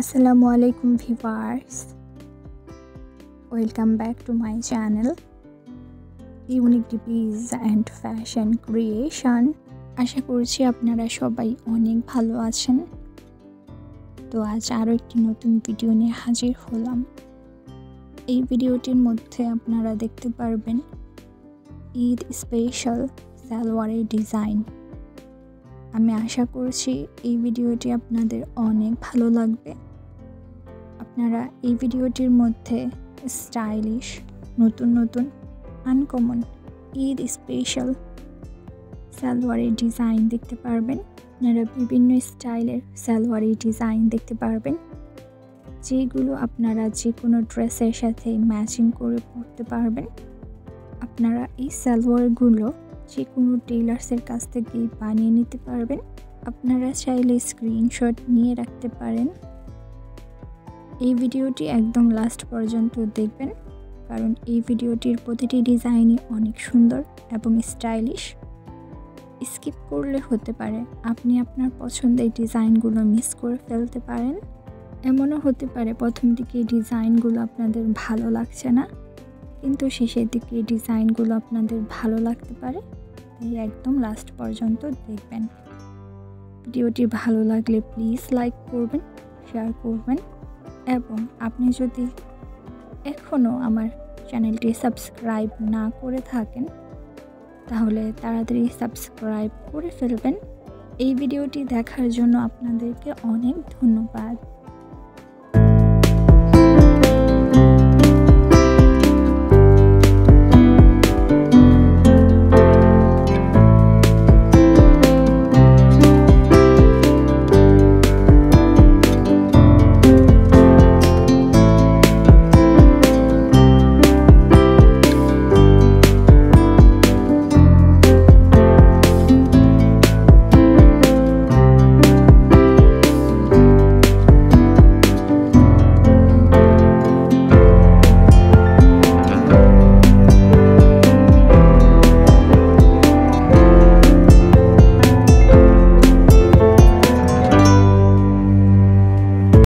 আসসালামু আলাইকুম viewers, welcome back to my channel unique DPs and fashion creation. আশা করছি আপনারা সবাই অনেক ভালো আছেন। তো আজ আরও একটি নতুন ভিডিও নিয়ে হাজির হলাম। এই ভিডিওটির মধ্যে আপনারা দেখতে পারবেন ঈদ স্পেশাল সালোয়ারের ডিজাইন। আমি আশা করছি এই ভিডিওটি আপনাদের অনেক ভালো লাগবে। আপনারা এই ভিডিওটির মধ্যে স্টাইলিশ নতুন আনকমন ঈদ স্পেশাল সালোয়ারের ডিজাইন দেখতে পারবেন। আপনারা বিভিন্ন স্টাইলের সালোয়ারের ডিজাইন দেখতে পারবেন, যেগুলো আপনারা যে কোনো ড্রেসের সাথে ম্যাচিং করে পরতে পারবেন। আপনারা এই সালোয়ারগুলো যে কোনো টেইলার্সের কাছ থেকে বানিয়ে নিতে পারবেন। আপনারা চাইলে স্ক্রিনশট নিয়ে রাখতে পারেন। এই ভিডিওটি একদম লাস্ট পর্যন্ত দেখবেন, কারণ এই ভিডিওটির প্রতিটি ডিজাইনই অনেক সুন্দর এবং স্টাইলিশ। স্কিপ করলে হতে পারে আপনি আপনার পছন্দের ডিজাইনগুলো মিস করে ফেলতে পারেন। এমনও হতে পারে প্রথম দিকে ডিজাইনগুলো আপনাদের ভালো লাগছে না, কিন্তু শেষের দিকে ডিজাইনগুলো আপনাদের ভালো লাগতে পারে। তাই একদম লাস্ট পর্যন্ত দেখবেন। ভিডিওটি ভালো লাগলে প্লিজ লাইক করবেন, শেয়ার করবেন, এবং আপনি যদি এখনও আমার চ্যানেলটি সাবস্ক্রাইব না করে থাকেন তাহলে তাড়াতাড়ি সাবস্ক্রাইব করে ফেলবেন। এই ভিডিওটি দেখার জন্য আপনাদেরকে অনেক ধন্যবাদ।